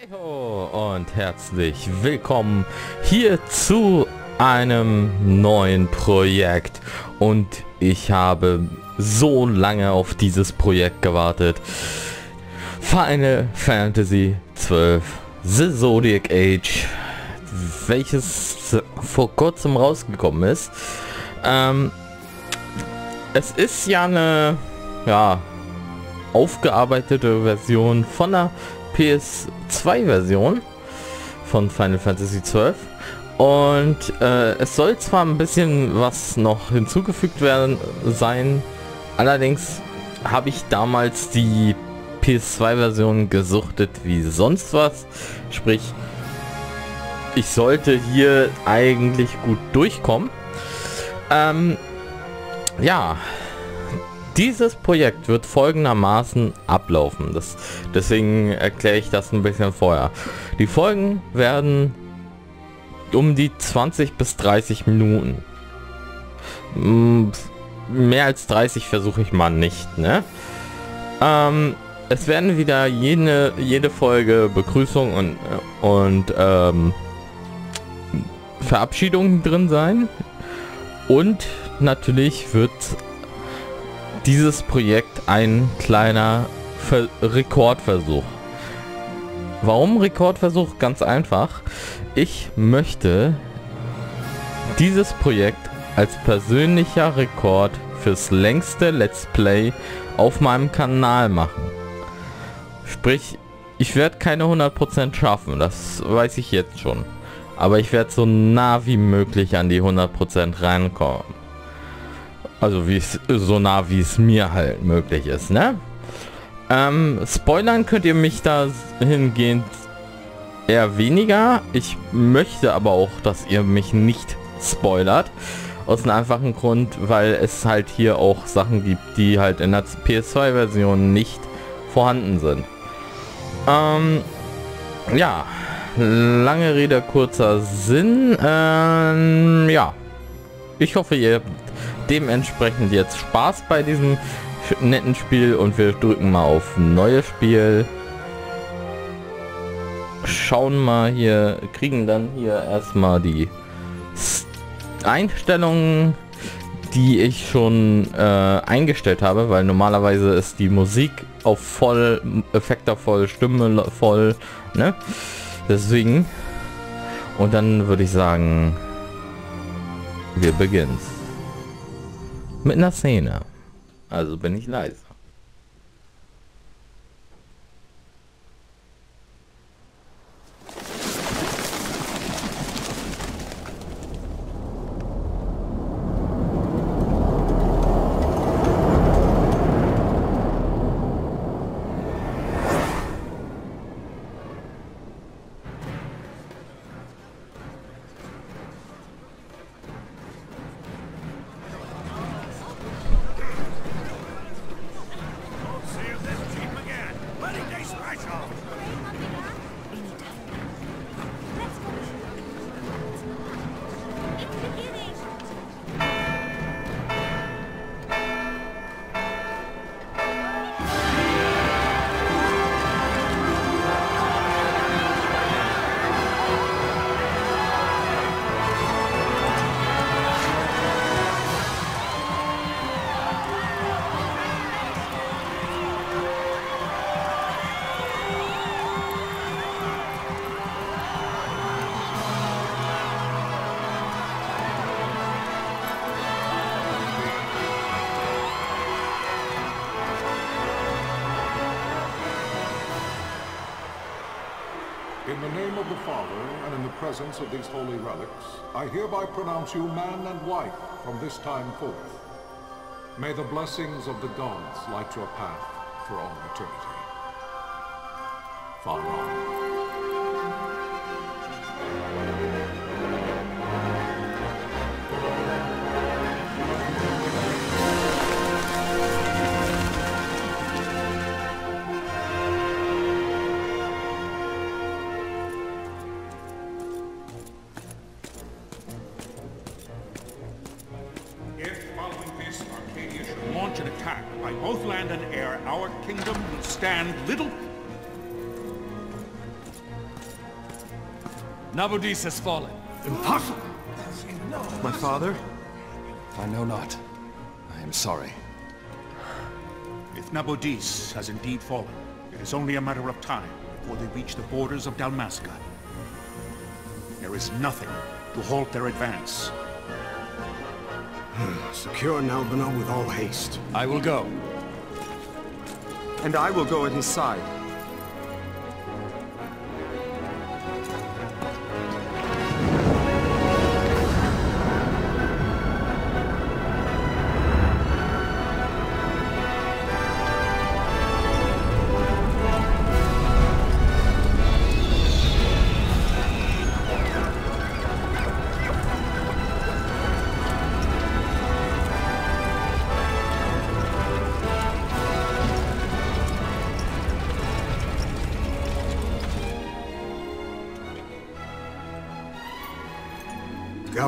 Heyo und herzlich willkommen hier zu einem neuen Projekt. Und ich habe so lange auf dieses Projekt gewartet. Final Fantasy XII The Zodiac Age, welches vor kurzem rausgekommen ist. Es ist ja eine aufgearbeitete Version von der PS2-Version von Final Fantasy XII, und es soll zwar ein bisschen was noch hinzugefügt werden sein, allerdings habe ich damals die PS2-Version gesuchtet wie sonst was, sprich ich sollte hier eigentlich gut durchkommen. Ja, dieses Projekt wird folgendermaßen ablaufen. Deswegen erkläre ich das ein bisschen vorher. Die Folgen werden um die 20 bis 30 Minuten. Mehr als 30 versuche ich mal nicht, ne? Es werden wieder jede Folge Begrüßung und Verabschiedungen drin sein. Und natürlich wird dieses Projekt ein kleiner Rekordversuch. Warum Rekordversuch? Ganz einfach. Ich möchte dieses Projekt als persönlicher Rekord fürs längste Let's Play auf meinem Kanal machen. Sprich, ich werde keine 100% schaffen, das weiß ich jetzt schon. Aber ich werde so nah wie möglich an die 100% reinkommen. Also so nah wie es mir halt möglich ist, ne? Spoilern könnt ihr mich da hingehend eher weniger. Ich möchte aber auch, dass ihr mich nicht spoilert. Aus einem einfachen Grund, weil es halt hier auch Sachen gibt, die halt in der PS2-Version nicht vorhanden sind. Ja, lange Rede, kurzer Sinn. Ja, ich hoffe, ihr dementsprechend jetzt Spaß bei diesem netten Spiel, und wir drücken mal auf neues Spiel, schauen mal hier, kriegen dann hier erstmal die Einstellungen, die ich schon eingestellt habe, weil normalerweise ist die Musik auf voll, Effekte voll, Stimme voll, ne? Deswegen, und dann würde ich sagen, wir beginnen mit einer Szene. Also bin ich leise. In the name of the Father, and in the presence of these holy relics, I hereby pronounce you man and wife from this time forth. May the blessings of the gods light your path for all eternity. Far on. Land and air, our kingdom will stand little. Nabodis has fallen. Impossible! My father? I know not. I am sorry. If Nabodis has indeed fallen, it is only a matter of time before they reach the borders of Dalmasca. There is nothing to halt their advance. Secure Nalbina with all haste. I will go. And I will go at his side.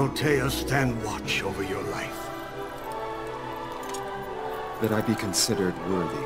Galtea, stand watch over your life. That I be considered worthy.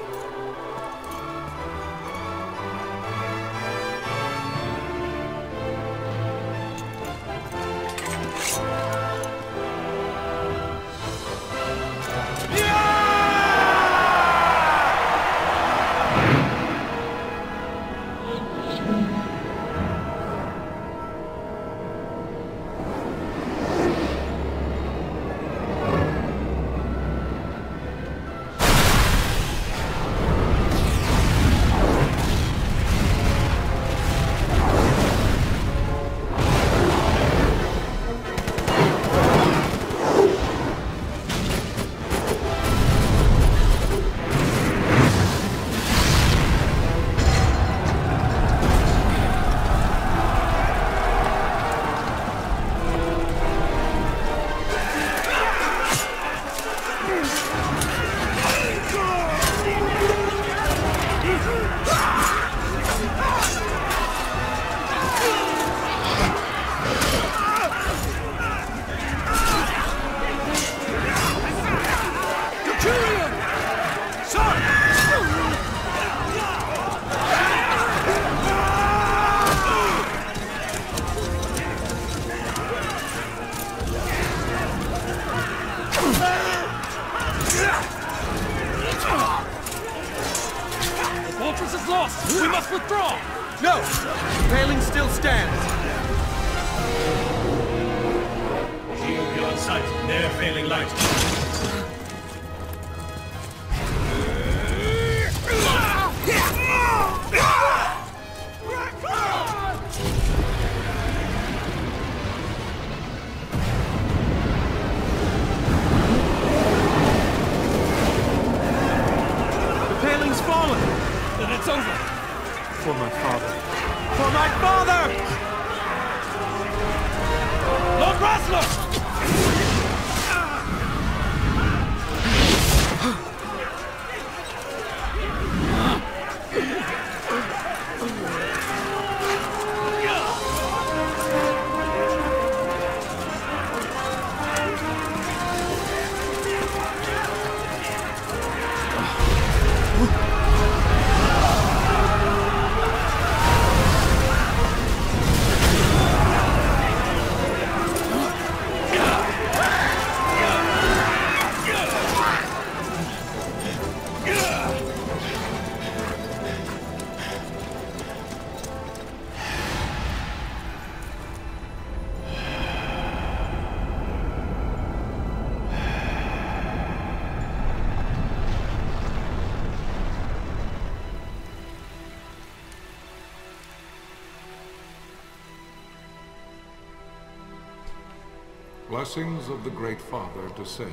Blessings of the Great Father descend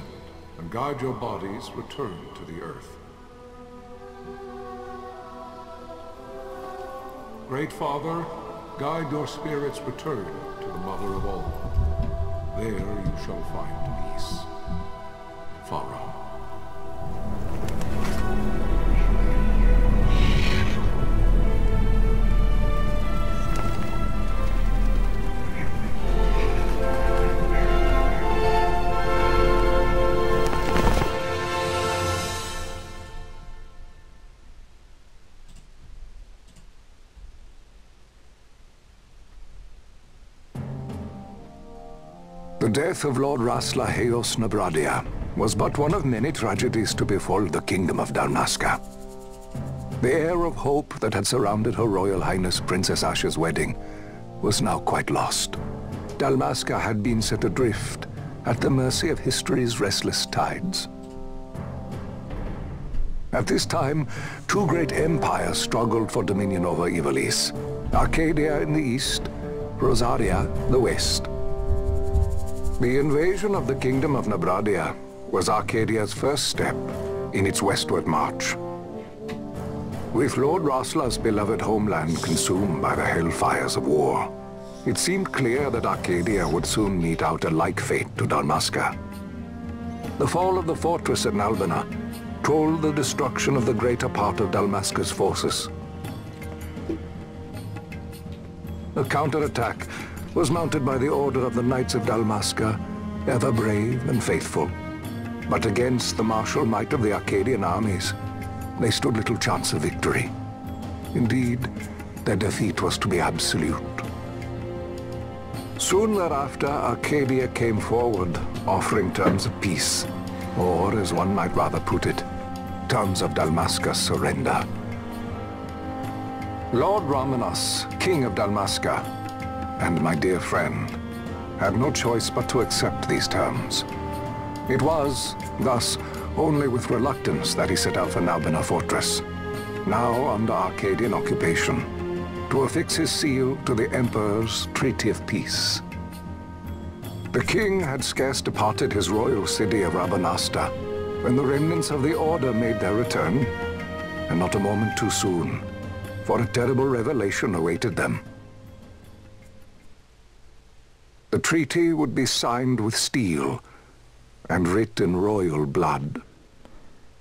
and guide your bodies return to the earth. Great Father, guide your spirits return to the Mother of all. There you shall find peace. Pharaoh. death of Lord Rasler Nabradia was but one of many tragedies to befall the kingdom of Dalmasca. The air of hope that had surrounded Her Royal Highness Princess Asha's wedding was now quite lost. Dalmasca had been set adrift at the mercy of history's restless tides. At this time, two great empires struggled for dominion over Ivalice. Arcadia in the east, Rozarria the west. The invasion of the kingdom of Nabradia was Arcadia's first step in its westward march. With Lord Rasler's beloved homeland consumed by the hellfires of war, it seemed clear that Arcadia would soon mete out a like fate to Dalmasca. The fall of the fortress at Nalbina told the destruction of the greater part of Dalmasca's forces. A counterattack was mounted by the order of the Knights of Dalmasca, ever brave and faithful. But against the martial might of the Arcadian armies, they stood little chance of victory. Indeed, their defeat was to be absolute. Soon thereafter, Arcadia came forward, offering terms of peace. Or, as one might rather put it, terms of Dalmasca's surrender. Lord Raminas, King of Dalmasca, and my dear friend, had no choice but to accept these terms. It was, thus, only with reluctance that he set out for Nalbina Fortress, now under Arcadian occupation, to affix his seal to the Emperor's Treaty of Peace. The king had scarce departed his royal city of Rabanasta when the remnants of the order made their return, and not a moment too soon, for a terrible revelation awaited them. The treaty would be signed with steel and writ in royal blood.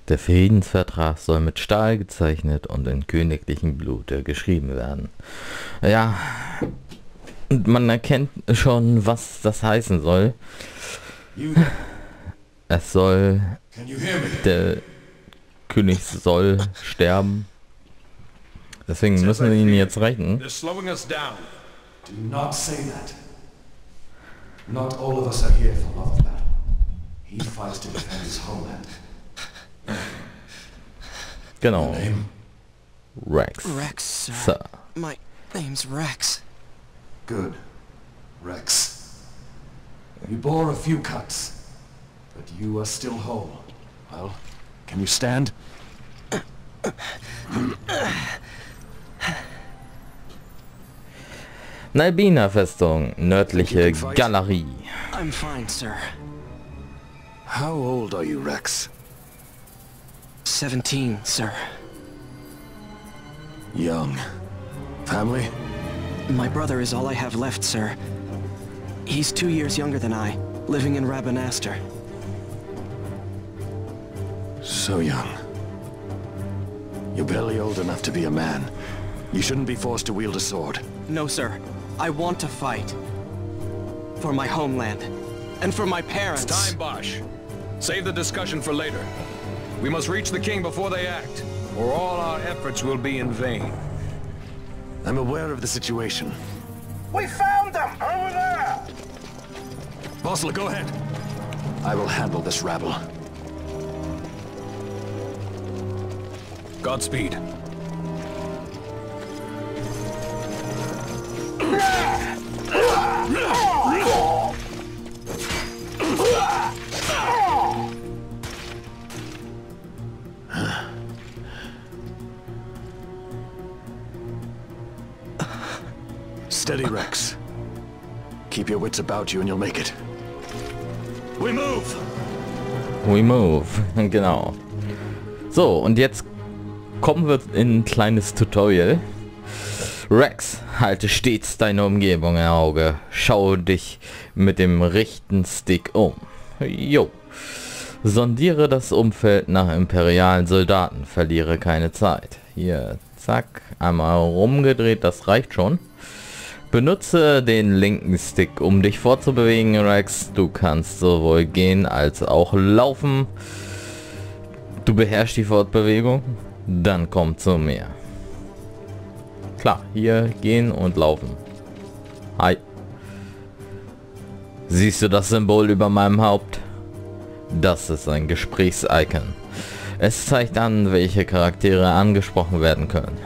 Der Friedensvertrag soll mit Stahl gezeichnet und in königlichem Blute geschrieben werden. Ja. Und man erkennt schon, was das heißen soll. Es soll... Der König soll sterben. Deswegen müssen wir ihn jetzt retten. Genau. Reks. Reks, Sir. My name's Reks. Good, Reks. You bore a few cuts, but you are still whole. Well, can you stand? Nalbina Festung, nördliche Galerie. I'm fine, sir. How old are you, Reks? 17, sir. Young. Family? My brother is all I have left, sir. He's 2 years younger than I, living in Rabanastre. So young. You're barely old enough to be a man. You shouldn't be forced to wield a sword. No, sir. I want to fight. For my homeland. And for my parents. It's time, Basch. Save the discussion for later. We must reach the king before they act, or all our efforts will be in vain. I'm aware of the situation. We found them! Over there! Vossler, go ahead! I will handle this rabble. Godspeed. Steady, Reks. Keep your wits about you and you'll make it. We move! We move, genau. So, und jetzt kommen wir in ein kleines Tutorial. Reks, halte stets deine Umgebung im Auge. Schau dich mit dem rechten Stick um. Jo. Sondiere das Umfeld nach imperialen Soldaten. Verliere keine Zeit. Hier, zack. Einmal rumgedreht, das reicht schon. Benutze den linken Stick, um dich vorzubewegen, Reks. Du kannst sowohl gehen als auch laufen. Du beherrschst die Fortbewegung. Dann komm zu mir. Klar, hier gehen und laufen. Hi. Siehst du das Symbol über meinem Haupt? Das ist ein Gesprächs-Icon. Es zeigt an, welche Charaktere angesprochen werden können.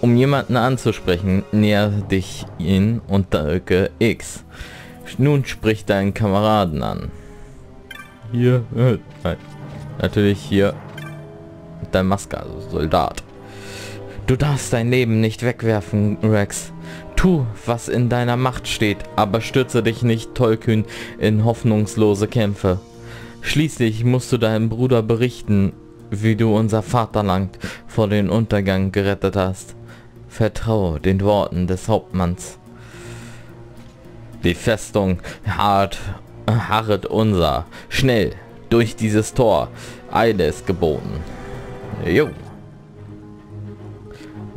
Um jemanden anzusprechen, näher dich ihn und drücke X. Nun sprich deinen Kameraden an. Hier, nein. Natürlich hier Dalmasca, also Soldat. Du darfst dein Leben nicht wegwerfen, Reks. Tu, was in deiner Macht steht, aber stürze dich nicht tollkühn in hoffnungslose Kämpfe. Schließlich musst du deinem Bruder berichten, wie du unser Vaterland vor den Untergang gerettet hast. Vertraue den Worten des Hauptmanns. Die Festung harret unser. Schnell, durch dieses Tor. Eile ist geboten. Jo.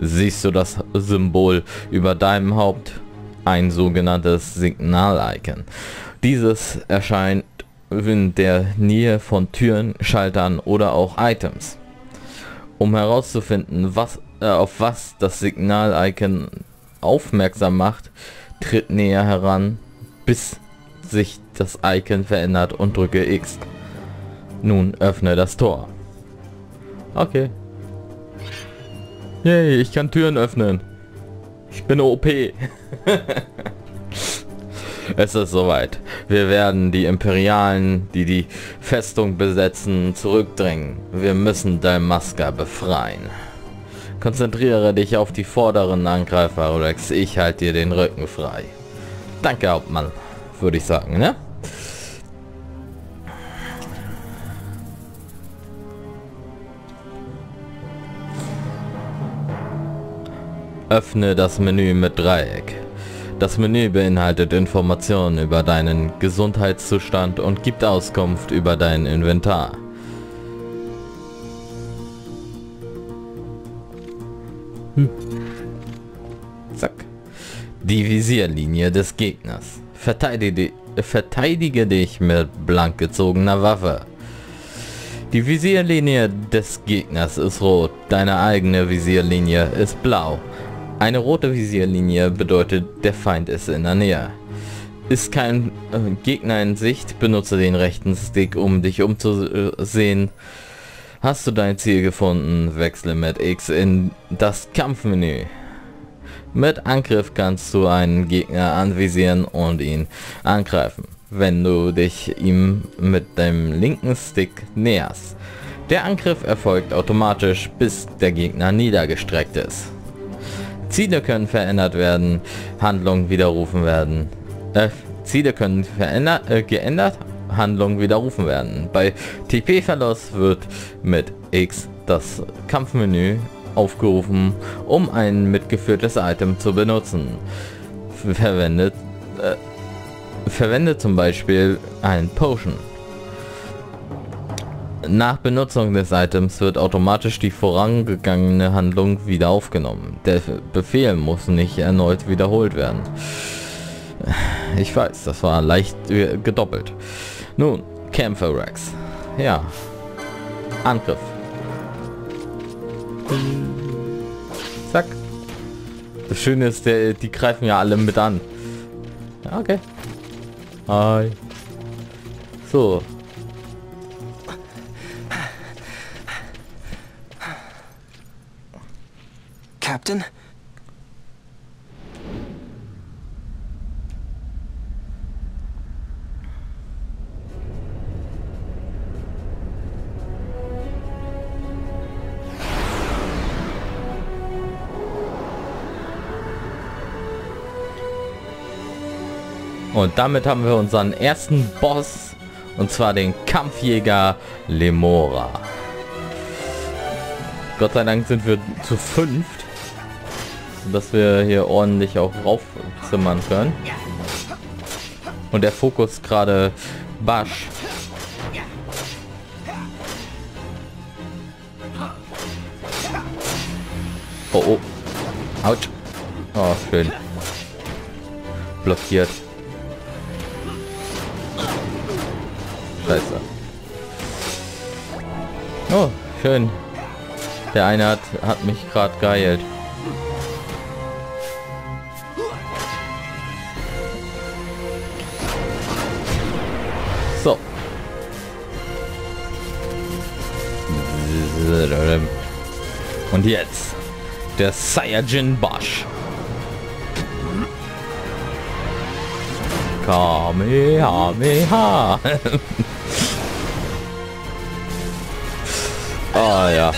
Siehst du das Symbol über deinem Haupt? Ein sogenanntes Signal-Icon. Dieses erscheint in der Nähe von Türen, Schaltern oder auch Items. Um herauszufinden, auf was das Signal-Icon aufmerksam macht, tritt näher heran, bis sich das Icon verändert und drücke X. Nun öffne das Tor. Okay. Yay, ich kann Türen öffnen. Ich bin OP. Es ist soweit. Wir werden die Imperialen, die die Festung besetzen, zurückdrängen. Wir müssen Dalmasca befreien. Konzentriere dich auf die vorderen Angreifer, Rex. Ich halte dir den Rücken frei. Danke, Hauptmann, würde ich sagen, ne? Öffne das Menü mit Dreieck. Das Menü beinhaltet Informationen über deinen Gesundheitszustand und gibt Auskunft über dein Inventar. Zack. Die Visierlinie des Gegners. Verteidige dich mit blank gezogener Waffe. Die Visierlinie des Gegners ist rot. Deine eigene Visierlinie ist blau. Eine rote Visierlinie bedeutet, der Feind ist in der Nähe. Ist kein Gegner in Sicht, benutze den rechten Stick, um dich umzusehen. Hast du dein Ziel gefunden, wechsle mit X in das Kampfmenü. Mit Angriff kannst du einen Gegner anvisieren und ihn angreifen, wenn du dich ihm mit deinem linken Stick näherst. Der Angriff erfolgt automatisch, bis der Gegner niedergestreckt ist. Ziele können verändert werden, Handlungen widerrufen werden. Ziele können geändert, Handlungen widerrufen werden. Bei TP-Verlust wird mit X das Kampfmenü aufgerufen, um ein mitgeführtes Item zu benutzen. Verwende zum Beispiel ein Potion. Nach Benutzung des Items wird automatisch die vorangegangene Handlung wieder aufgenommen. Der Befehl muss nicht erneut wiederholt werden. Ich weiß, das war leicht gedoppelt. Nun, Kämpfe, Rex. Ja. Angriff. Zack. Das Schöne ist, die greifen ja alle mit an. Ja, okay. Hi. So. Captain? Und damit haben wir unseren ersten Boss, und zwar den Kampfjäger Lemora. Gott sei Dank sind wir zu fünft, dass wir hier ordentlich auch raufzimmern können. Und der Fokus gerade Basch. Oh, oh. Autsch. Oh, schön. Blockiert. Scheiße. Oh, schön. Der eine hat mich gerade geheilt. Und jetzt der Saiyajin Basch. Kamehameha. Ah ja.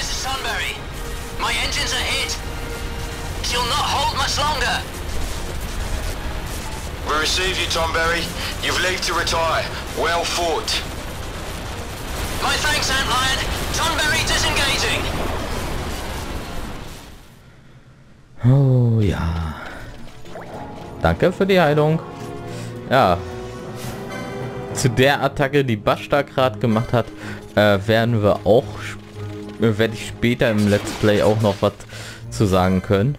We receive you, Tomberry. You've leave to retire. Well fought. My thanks, Ant Lion. Tomberry disengaging. Oh ja. Danke für die Heilung. Ja. Zu der Attacke, die Basch da gerade gemacht hat, werde ich später im Let's Play auch noch was zu sagen können.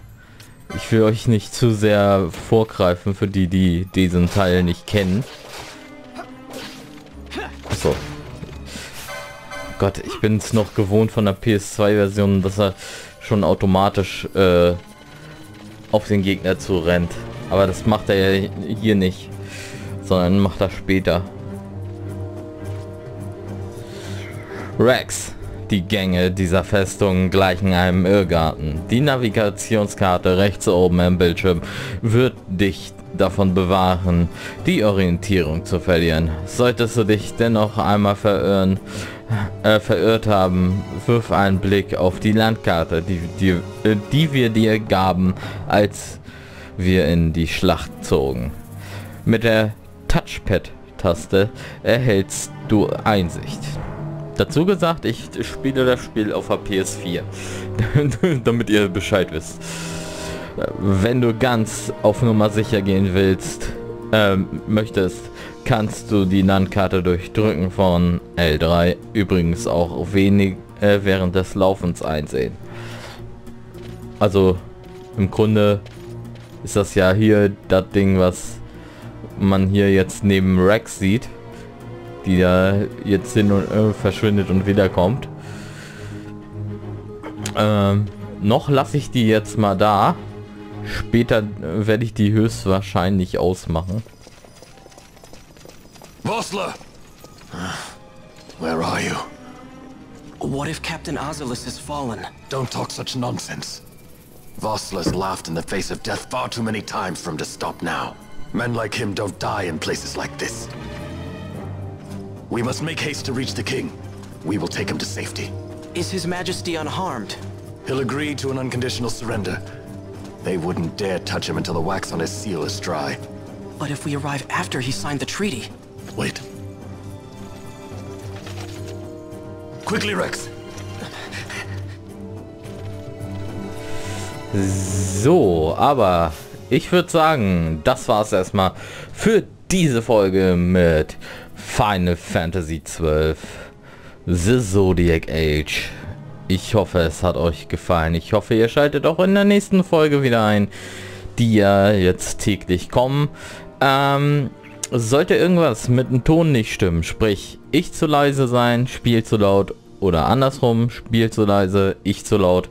Ich will euch nicht zu sehr vorgreifen für die, die diesen Teil nicht kennen. So. Gott, ich bin es noch gewohnt von der PS2-Version, dass er schon automatisch auf den Gegner zu rennt. Aber das macht er ja hier nicht, sondern macht er später. Reks. Die Gänge dieser Festung gleichen einem Irrgarten. Die Navigationskarte rechts oben im Bildschirm wird dich davon bewahren, die Orientierung zu verlieren. Solltest du dich dennoch einmal verirrt haben, wirf einen Blick auf die Landkarte, die wir dir gaben, als wir in die Schlacht zogen. Mit der Touchpad-Taste erhältst du Einsicht. Dazu gesagt, ich spiele das Spiel auf der PS4, damit ihr Bescheid wisst. Wenn du ganz auf Nummer sicher gehen willst, möchtest, kannst du die Landkarte durch Drücken von L3 übrigens auch wenig während des Laufens einsehen. Also im Grunde ist das ja hier das Ding, was man hier jetzt neben Reks sieht, die da jetzt hin und verschwindet und wiederkommt. Noch lasse ich die jetzt mal da. Später werde ich die höchstwahrscheinlich ausmachen. Vossler! Where are you? What if Captain Azalus has fallen? Don't talk such nonsense. Vossler's laughed in the face of death far too many times for him to stop now. Men like him don't die in places like this. We must make haste to reach the king. We will take him to safety. Is His Majesty unharmed? He'll agree to an unconditional surrender. They wouldn't dare touch him until the wax on his seal is dry. But if we arrive after he signed the treaty... Wait. Quickly, Reks. So, aber ich würde sagen, das war's erstmal für diese Folge mit Final Fantasy XII The Zodiac Age. Ich hoffe, es hat euch gefallen. Ich hoffe, ihr schaltet auch in der nächsten Folge wieder ein, die ja jetzt täglich kommen. Sollte irgendwas mit dem Ton nicht stimmen, sprich ich zu leise sein, Spiel zu laut oder andersrum, Spiel zu leise, ich zu laut,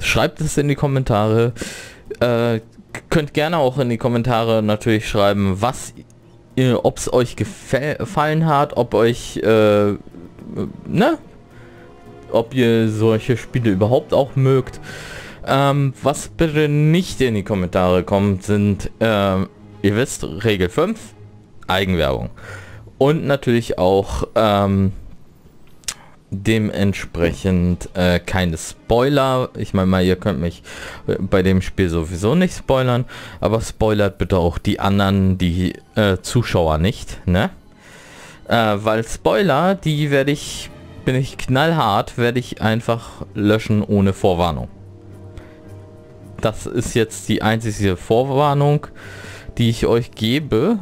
schreibt es in die Kommentare. Könnt gerne auch in die Kommentare natürlich schreiben, was ob es euch gefallen hat, ob euch, ne? Ob ihr solche Spiele überhaupt auch mögt. Was bitte nicht in die Kommentare kommt, sind, ihr wisst, Regel 5, Eigenwerbung. Und natürlich auch dementsprechend keine Spoiler. Ich meine mal, ihr könnt mich bei dem Spiel sowieso nicht spoilern, aber spoilert bitte auch die anderen, die Zuschauer nicht, ne? Weil Spoiler, die werde ich einfach löschen ohne Vorwarnung. Das ist jetzt die einzige Vorwarnung, die ich euch gebe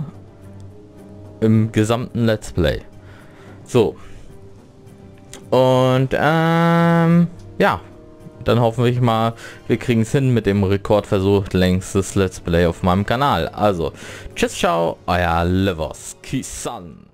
im gesamten Let's Play. So. Und ja, dann hoffen wir mal, wir kriegen es hin mit dem Rekordversuch längstes Let's Play auf meinem Kanal. Also, tschüss, ciao, euer Levos Kysan.